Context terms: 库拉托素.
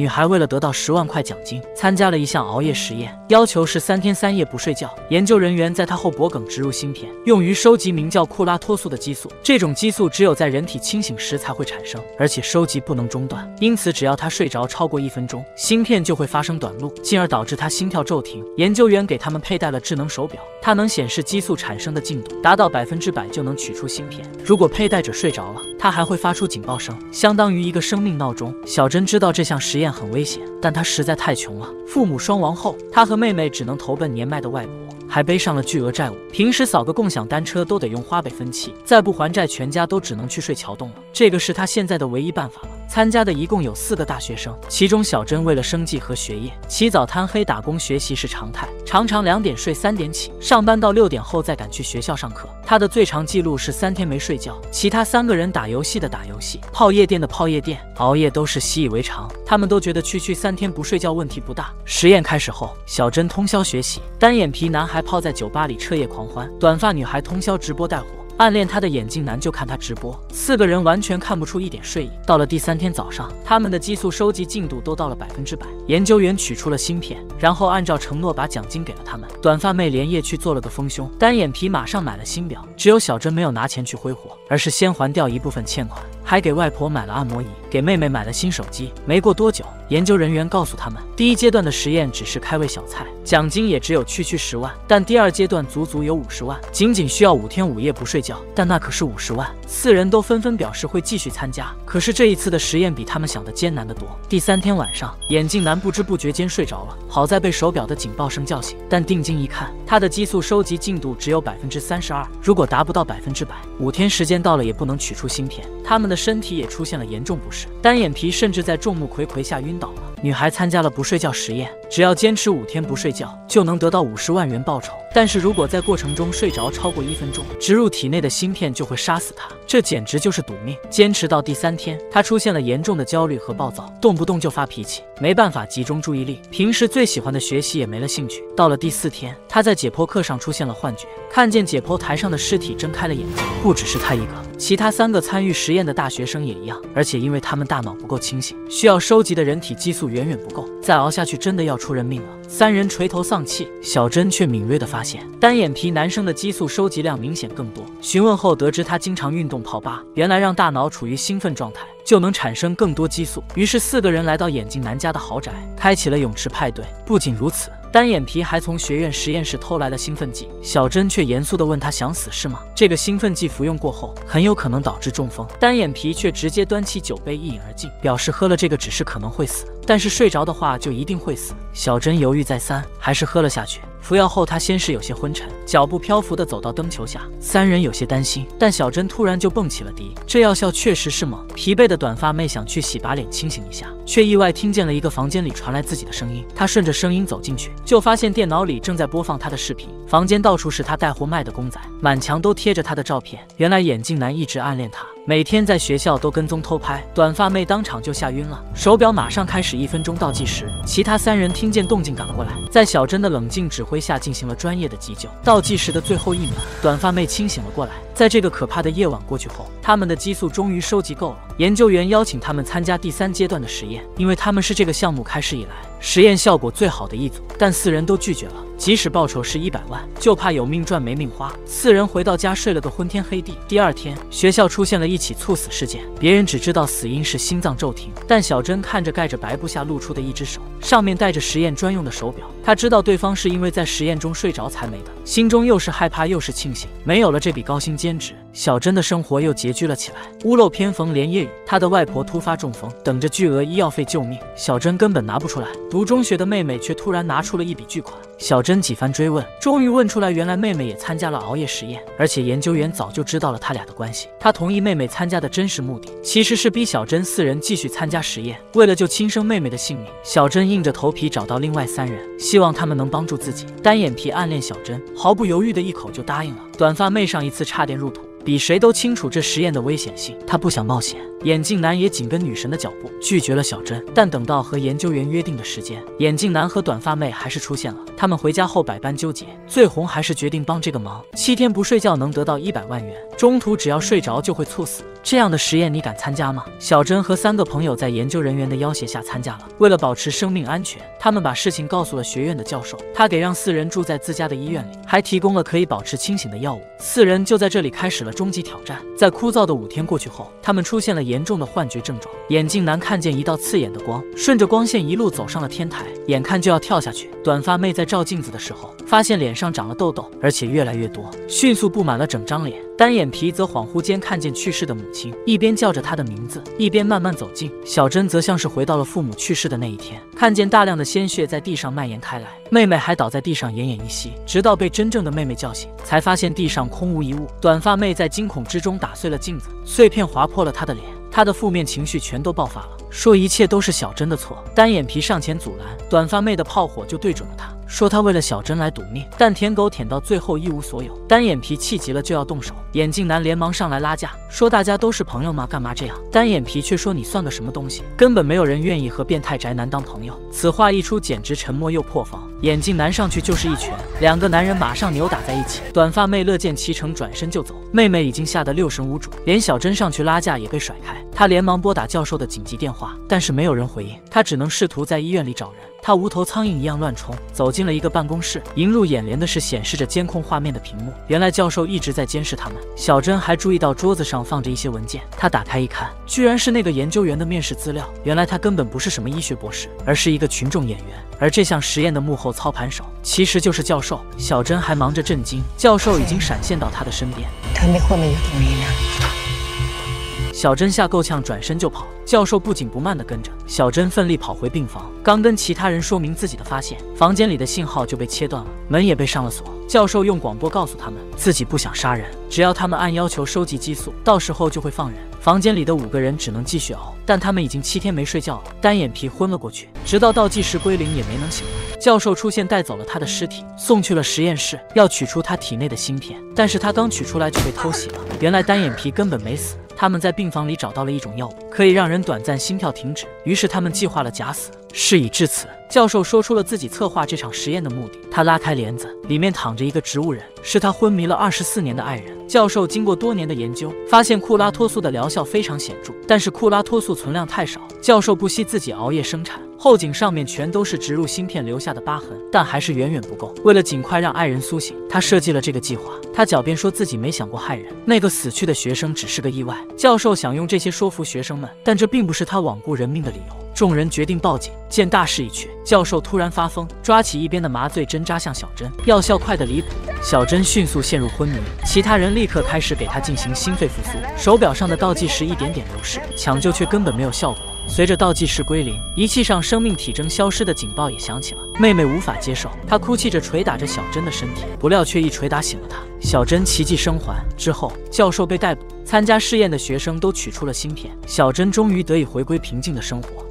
女孩为了得到10万块奖金，参加了一项熬夜实验，要求是3天3夜不睡觉。研究人员在她后脖梗植入芯片，用于收集名叫库拉托素的激素。这种激素只有在人体清醒时才会产生，而且收集不能中断。因此，只要她睡着超过1分钟，芯片就会发生短路，进而导致她心跳骤停。研究员给他们佩戴了智能手表，它能显示激素产生的进度，达到100%就能取出芯片。如果佩戴者睡着了，它还会发出警报声，相当于一个生命闹钟。小珍知道这项实验很危险，但她实在太穷了。父母双亡后，她和妹妹只能投奔年迈的外婆，还背上了巨额债务。平时扫个共享单车都得用花呗分期，再不还债，全家都只能去睡桥洞了。这个是她现在的唯一办法了。参加的一共有4个大学生，其中小珍为了生计和学业，起早贪黑打工学习是常态，常常2点睡3点起，上班到6点后再赶去学校上课。她的最长记录是3天没睡觉。其他3个人打游戏的打游戏，泡夜店的泡夜店，熬夜都是习以为常，他们都觉得区区3天不睡觉问题不大。实验开始后，小珍通宵学习，单眼皮男孩泡在酒吧里彻夜狂欢，短发女孩通宵直播带货。暗恋他的眼镜男就看他直播，4个人完全看不出1点睡意。到了第3天早上，他们的激素收集进度都到了100%。研究员取出了芯片，然后按照承诺把奖金给了他们。短发妹连夜去做了个丰胸，单眼皮马上买了新表，只有小珍没有拿钱去挥霍，而是先还掉一部分欠款，还给外婆买了按摩椅，给妹妹买了新手机。没过多久，研究人员告诉他们，第一阶段的实验只是开胃小菜，奖金也只有区区10万，但第2阶段足足有50万，仅仅需要5天5夜不睡觉，但那可是50万。4人都纷纷表示会继续参加，可是这一次的实验比他们想的艰难得多。第3天晚上，眼镜男不知不觉间睡着了，好在被手表的警报声叫醒，但定睛一看，他的激素收集进度只有32%，如果达不到100%，5天时间到了也不能取出芯片。他们的身体也出现了严重不适，单眼皮甚至在众目睽睽下晕倒了。女孩参加了不睡觉实验，只要坚持5天不睡觉，就能得到50万元报酬。但是如果在过程中睡着超过1分钟，植入体内的芯片就会杀死她，这简直就是赌命。坚持到第3天，她出现了严重的焦虑和暴躁，动不动就发脾气，没办法集中注意力，平时最喜欢的学习也没了兴趣。到了第4天，她在解剖课上出现了幻觉，看见解剖台上的尸体睁开了眼睛。不只是她一个，其他3个参与实验的大学生也一样，而且因为他们大脑不够清醒，需要收集的人体激素远远不够，再熬下去真的要出人命了。3人垂头丧气，小珍却敏锐地发现，单眼皮男生的激素收集量明显更多。询问后得知他经常运动泡吧，原来让大脑处于兴奋状态就能产生更多激素。于是4个人来到眼镜男家的豪宅，开启了泳池派对。不仅如此，单眼皮还从学院实验室偷来了兴奋剂，小珍却严肃地问他想死是吗？这个兴奋剂服用过后很有可能导致中风，单眼皮却直接端起酒杯一饮而尽，表示喝了这个只是可能会死，但是睡着的话就一定会死。小珍犹豫再三，还是喝了下去。服药后，她先是有些昏沉，脚步漂浮地走到灯球下。3人有些担心，但小珍突然就蹦起了迪，这药效确实是猛。疲惫的短发妹想去洗把脸清醒一下，却意外听见了一个房间里传来自己的声音。她顺着声音走进去，就发现电脑里正在播放她的视频，房间到处是她带货卖的公仔，满墙都贴着她的照片。原来眼镜男一直暗恋她，每天在学校都跟踪偷拍。短发妹当场就吓晕了，手表马上开始1分钟倒计时。其他3人听见动静赶过来，在小珍的冷静指挥下进行了专业的急救。倒计时的最后1秒，短发妹清醒了过来。在这个可怕的夜晚过去后，他们的激素终于收集够了。研究员邀请他们参加第3阶段的实验，因为他们是这个项目开始以来实验效果最好的一组，但4人都拒绝了。即使报酬是100万，就怕有命赚没命花。4人回到家睡了个昏天黑地。第2天，学校出现了一起猝死事件，别人只知道死因是心脏骤停，但小珍看着盖着白布下露出的一只手，上面戴着实验专用的手表，她知道对方是因为在实验中睡着才没的，心中又是害怕又是庆幸。没有了这笔高薪兼职，小珍的生活又拮据了起来，屋漏偏逢连夜雨。她的外婆突发中风，等着巨额医药费救命，小珍根本拿不出来。读中学的妹妹却突然拿出了一笔巨款，小珍几番追问，终于问出来，原来妹妹也参加了熬夜实验，而且研究员早就知道了她俩的关系。她同意妹妹参加的真实目的其实是逼小珍4人继续参加实验，为了救亲生妹妹的性命。小珍硬着头皮找到另外3人，希望他们能帮助自己。单眼皮暗恋小珍，毫不犹豫的一口就答应了。短发妹上一次差点入土，比谁都清楚这实验的危险性，她不想冒险。眼镜男也紧跟女神的脚步，拒绝了小珍。但等到和研究员约定的时间，眼镜男和短发妹还是出现了。他们回家后百般纠结，最红还是决定帮这个忙。7天不睡觉能得到100万元，中途只要睡着就会猝死。这样的实验你敢参加吗？小珍和3个朋友在研究人员的要挟下参加了。为了保持生命安全，他们把事情告诉了学院的教授，他给让4人住在自家的医院里，还提供了可以保持清醒的药物。4人就在这里开始了终极挑战。在枯燥的5天过去后，他们出现了严重的幻觉症状，眼镜男看见一道刺眼的光，顺着光线一路走上了天台，眼看就要跳下去。短发妹在照镜子的时候，发现脸上长了痘痘，而且越来越多，迅速布满了整张脸。 单眼皮则恍惚间看见去世的母亲，一边叫着她的名字，一边慢慢走近。小珍则像是回到了父母去世的那一天，看见大量的鲜血在地上蔓延开来，妹妹还倒在地上奄奄一息，直到被真正的妹妹叫醒，才发现地上空无一物。短发妹在惊恐之中打碎了镜子，碎片划破了她的脸，她的负面情绪全都爆发了，说一切都是小珍的错。单眼皮上前阻拦，短发妹的炮火就对准了她。 说他为了小珍来赌命，但舔狗舔到最后一无所有，单眼皮气急了就要动手，眼镜男连忙上来拉架，说大家都是朋友嘛，干嘛这样？单眼皮却说你算个什么东西，根本没有人愿意和变态宅男当朋友。此话一出，简直沉默又破防。眼镜男上去就是一拳，2个男人马上扭打在一起。短发妹乐见其成，转身就走。妹妹已经吓得六神无主，连小珍上去拉架也被甩开。她连忙拨打教授的紧急电话，但是没有人回应，她只能试图在医院里找人。 他无头苍蝇一样乱冲，走进了一个办公室，迎入眼帘的是显示着监控画面的屏幕。原来教授一直在监视他们。小珍还注意到桌子上放着一些文件，她打开一看，居然是那个研究员的面试资料。原来他根本不是什么医学博士，而是一个群众演员。而这项实验的幕后操盘手其实就是教授。小珍还忙着震惊，教授已经闪现到她的身边。小珍吓够呛，转身就跑。 教授不紧不慢地跟着小珍，奋力跑回病房。刚跟其他人说明自己的发现，房间里的信号就被切断了，门也被上了锁。教授用广播告诉他们，自己不想杀人，只要他们按要求收集激素，到时候就会放人。房间里的5个人只能继续熬，但他们已经7天没睡觉了。单眼皮昏了过去，直到倒计时归零也没能醒来。教授出现，带走了他的尸体，送去了实验室，要取出他体内的芯片。但是他刚取出来就被偷袭了。原来单眼皮根本没死。 他们在病房里找到了一种药物，可以让人短暂心跳停止。于是他们计划了假死。事已至此，教授说出了自己策划这场实验的目的。他拉开帘子，里面躺着一个植物人，是他昏迷了24年的爱人。教授经过多年的研究，发现库拉托素的疗效非常显著，但是库拉托素存量太少。教授不惜自己熬夜生产。 后颈上面全都是植入芯片留下的疤痕，但还是远远不够。为了尽快让爱人苏醒，他设计了这个计划。他狡辩说自己没想过害人，那个死去的学生只是个意外。教授想用这些说服学生们，但这并不是他罔顾人命的理由。众人决定报警。见大势已去，教授突然发疯，抓起一边的麻醉针扎向小珍，药效快得离谱。小珍迅速陷入昏迷，其他人立刻开始给她进行心肺复苏。手表上的倒计时一点点流逝，抢救却根本没有效果。 随着倒计时归零，仪器上生命体征消失的警报也响起了。妹妹无法接受，她哭泣着捶打着小珍的身体，不料却一捶打醒了她。小珍奇迹生还之后，教授被逮捕，参加试验的学生都取出了芯片，小珍终于得以回归平静的生活。